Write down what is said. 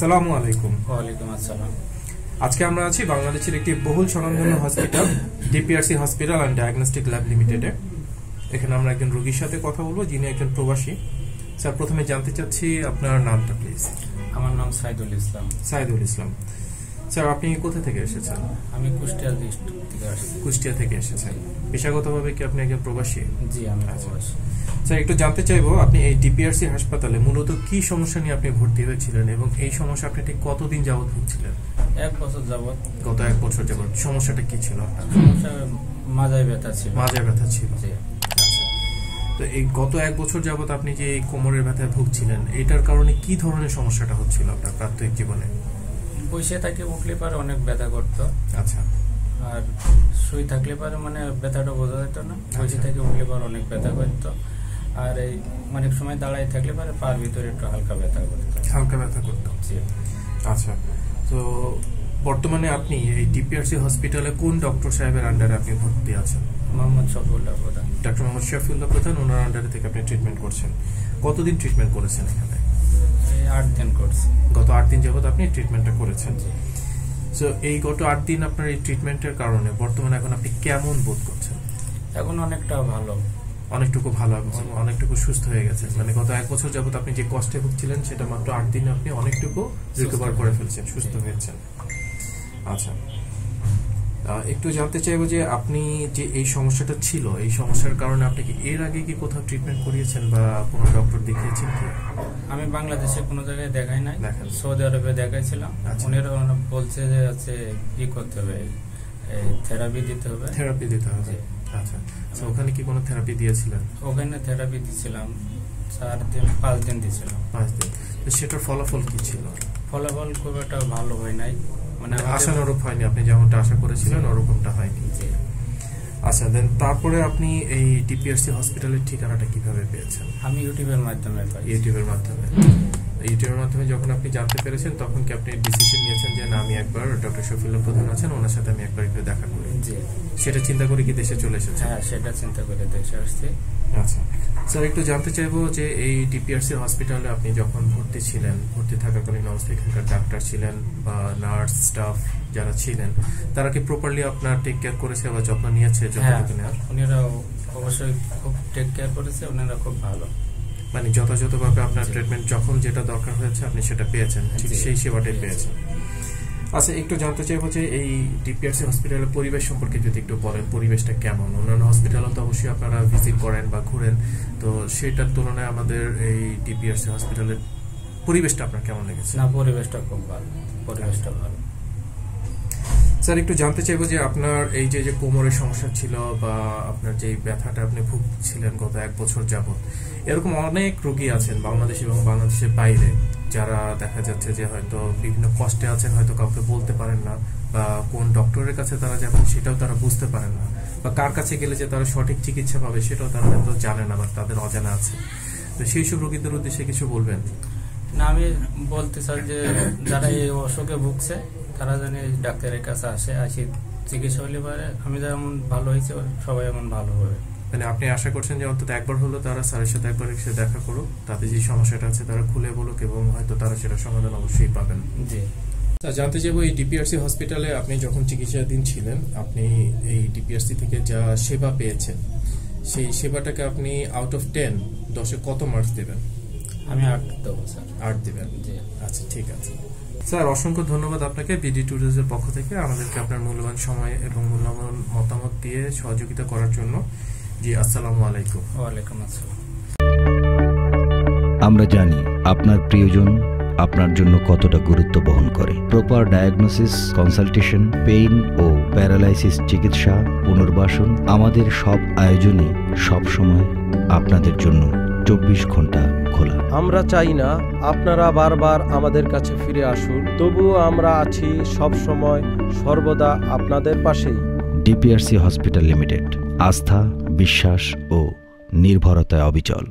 আসসালামু আলাইকুম। ওয়ালাইকুম আসসালাম। আজকে আমরা আছি বাংলাদেশের একটি বহুল স্বনামধন্য hospital DPRC hospital and diagnostic lab লিমিটেডে। এখানে আমরা একজন রোগীর সাথে কথা বলবো যিনি একজন প্রবাসী। স্যার, প্রথমে জানতে চাচ্ছি আপনার নামটা প্লিজ। আমার নাম সাইদুল ইসলাম। সাইদুল ইসলাম। স্যার, আপনি কোথা থেকে এসেছেন? আমি কুষ্টিয়া থেকে আসছি। কুষ্টিয়া থেকে এসেছেন। পেশাগতভাবে কি আপনি একজন প্রবাসী? জি, আমি প্রবাসী। স্যার, একটু জানতে চাইবো আপনি এই ডিপিআরসি হাসপাতালে মূলত কি সমস্যা নিয়ে আপনি ভর্তি হয়েছিলেন এবং এই সমস্যা আপনি ঠিক কতদিন যাবত ভুগছিলেন? 1 বছর যাবত। গত 1 বছর যাবত। সমস্যাটা কি ছিল আপনার? মাজায় ব্যথা ছিল। মাজায় ব্যথা ছিল। জি। তো এই গত 1 বছর যাবত আপনি যে কোমরের ব্যথায় ভুগছিলেন, এটার কারণে কি ধরনের সমস্যাটা হচ্ছিল আপনার প্রাত্যহিক জীবনে? বসে থাকলে উঠলে পারে অনেক ব্যথা করতো। আচ্ছা। আর শুয়ে থাকলে পারে মানে ব্যথাটা বোঝা যেত না। বসে থেকে উঠলে পারে অনেক ব্যথা করতো। আর এই অনেক সময় দাঁড়ায় থাকলে পারে পার ভিতরে একটু হালকা ব্যথা করতো। হালকা ব্যথা করতো। আচ্ছা। তো বর্তমানে আপনি এই ডিপিআরসি হসপিটালে কোন ডক্টর সাহেবের আন্ডারে আপনি ভর্তি আছেন? মোহাম্মদ শফিউল্লাহ প্রধান। ডক্টর মোহাম্মদ শফিউল্লাহ প্রধান, ওনার আন্ডারে থেকে আপনি ট্রিটমেন্ট করছেন। কতদিন ট্রিটমেন্ট করেছেন এখানে? 8 দিন করছি। গত 8 দিন যাবত আপনি ট্রিটমেন্টটা করেছেন। সো এই গত 8 দিন আপনার এই ট্রিটমেন্টের কারণে বর্তমানে এখন আপনি কেমন বোধ করছেন? এখন অনেকটা ভালো। অনেকটুকু ভালো, অনেকটুকু সুস্থ হয়ে গেছে। মানে গত 1 বছর যাবত আপনি যে কষ্টে ভুগছিলেন সেটা মাত্র 8 দিনে আপনি অনেকটুকু রিকভার করে ফেলছেন, সুস্থ হয়েছেন। আচ্ছা, একটু জানতে চাইবো যে আপনি যে এই সমস্যাটা ছিল, এই সমস্যার কারণে আপনি কি এর আগে কি কোথাও ট্রিটমেন্ট করিয়েছেন বা কোনো ডক্টর দেখিয়েছেন কি? আমি বাংলাদেশে কোনো জায়গায় দেখাই নাই, সৌদি আরবে দেখাইছিলাম। ওনারা বলছে যে আছে কি করতে হবে, থেরাপি দিতে হবে। থেরাপি দিতে হবে। আচ্ছা। তো ওখানে কি কোনো থেরাপি দিয়েছিলেন? ওখানে থেরাপি দিয়েছিলাম 4 দিন 5 দিন দিয়েছিলাম। 5 দিন। তো সেটার ফলাফল কি ছিল? ফলাফল খুব একটা ভালো হয় নাই, মানে আশানুরূপ হয়নি, আপনি যেমনটা আশা করেছিলেন ওরকমটা হয়নি। আচ্ছা। দেন তারপরে আপনি এই ডিপিআরসি হসপিটালের ঠিকানাটা কিভাবে পেয়েছেন? আমি ইউটিউবের মাধ্যমে পাই। ইউটিউবের মাধ্যমে। ইউটিউবের মাধ্যমে যখন আপনি জানতে পেরেছেন তখন কি আপনি ডিসিশন নিয়েছেন যে না, আমি একবার ডক্টর শফিউল্লাহ প্রধান আছেন ওনার সাথে আমি একবার একটু দেখা করি? জি। সেটা চিন্তা করে কি দেশে চলে এসেছেন? হ্যাঁ, সেটা চিন্তা করে দেশে আসছে। আচ্ছা। স্যার, একটু জানতে চাইবো যে এই ডিপিআরসি হসপিটালে আপনি যখন ভর্তি ছিলেন, ভর্তি থাকাকালীন অবস্থায় এখানকার ডাক্তার ছিলেন বা নার্স স্টাফ যারা ছিলেন তারা কি প্রপারলি আপনার টেক কেয়ার করেছে বা যত্ন নিয়েছে? ওনারা অবশ্যই খুব টেক কেয়ার করেছে, ওনারা খুব ভালো, মানে যথাযথভাবে আপনার ট্রিটমেন্ট যখন যেটা দরকার হয়েছে আপনি সেটা পেয়েছেন, ঠিক সেই সেবাটাই পেয়েছেন। আচ্ছা, একটু জানতে চাইবো যে এই ডিপিআরসি হসপিটালের পরিবেশ সম্পর্কে যদি একটু বলেন, পরিবেশটা কেমন? অন্যান্য হসপিটালও তো অবশ্যই আপনারা ভিজিট করেন বা ঘুরেন, তো সেটার তুলনায় আমাদের এই ডিপিআরসি হসপিটালের পরিবেশটা আপনার কেমন লেগেছে? না, পরিবেশটা খুব ভালো। পরিবেশটা ভালো। স্যার, একটু জানতে চাইবো যে আপনার এই যে যে কোমরের সমস্যা ছিল বা আপনার যে ব্যথাটা আপনি ভুগছিলেন গত 1 বছর যাবত, এরকম অনেক রোগী আছেন বাংলাদেশ এবং বাংলাদেশের বাইরে যারা দেখা যাচ্ছে যে হয়তো বিভিন্ন কষ্টে আছেন, হয়তো কাউকে বলতে পারেন না বা কোন ডক্টরের কাছে তারা যাবেন সেটাও তারা বুঝতে পারেন না বা কার কাছে গেলে যে তারা সঠিক চিকিৎসা পাবে সেটাও তারা হয়তো জানে না বা তাদের অজানা আছে। তো সেই সব রোগীদের উদ্দেশ্যে কিছু বলবেন? না, আমি বলতে চাই যে যারা এই অসুখে ভুগছে তারা জানে ডাক্তারের কাছে আসে, আসি চিকিৎসা হলে পারে আমি যেমন ভালো হয়েছে সবাই এমন ভালো হবে। মানে আপনি আশা করছেন যে অন্তত একবার হলো তারা স্যারের সাথে একবার এসে দেখা করুক, তাদের যে সমস্যাটা আছে তারা খুলে বলুক এবং হয়তো তারা সেটা সমাধান অবশ্যই পাবেন। জি। স্যার, জানতে চাইব এই ডিপিআরসি হসপিটালে আপনি যখন চিকিৎসাধীন ছিলেন আপনি এই ডিপিআরসি থেকে যা সেবা পেয়েছেন সেই সেবাটাকে আপনি আউট অফ 10 10-এ কত মার্কস দেবেন? আমি 8 দেবো স্যার। 8 দেবেন? জি। আচ্ছা, ঠিক আছে। স্যার, অসংখ্য ধন্যবাদ আপনাকে বিডি ট্যুরিজমের পক্ষ থেকে আমাদেরকে আপনার মূল্যবান সময় এবং মূল্যবান মতামত দিয়ে সহযোগিতা করার জন্য। জি, আসসালামু আলাইকুম। ওয়ালাইকুম আসসালাম। আমরা জানি আপনার প্রিয়জন আপনার জন্য কতটা গুরুত্ব বহন করে। প্রপার ডায়াগনোসিস, কনসালটেশন, পেইন ও প্যারালাইসিস চিকিৎসা, পুনর্বাসন, আমাদের সব আয়োজনই সবসময় আপনাদের জন্য 24 ঘন্টা খোলা। আমরা চাই না আপনারা বারবার আমাদের কাছে ফিরে আসুন, তবুও আমরা আছি সবসময় সর্বদা আপনাদের পাশেই। ডিপিআরসি হসপিটাল লিমিটেড, আস্থা, বিশ্বাস ও নির্ভরতায় অবিচল।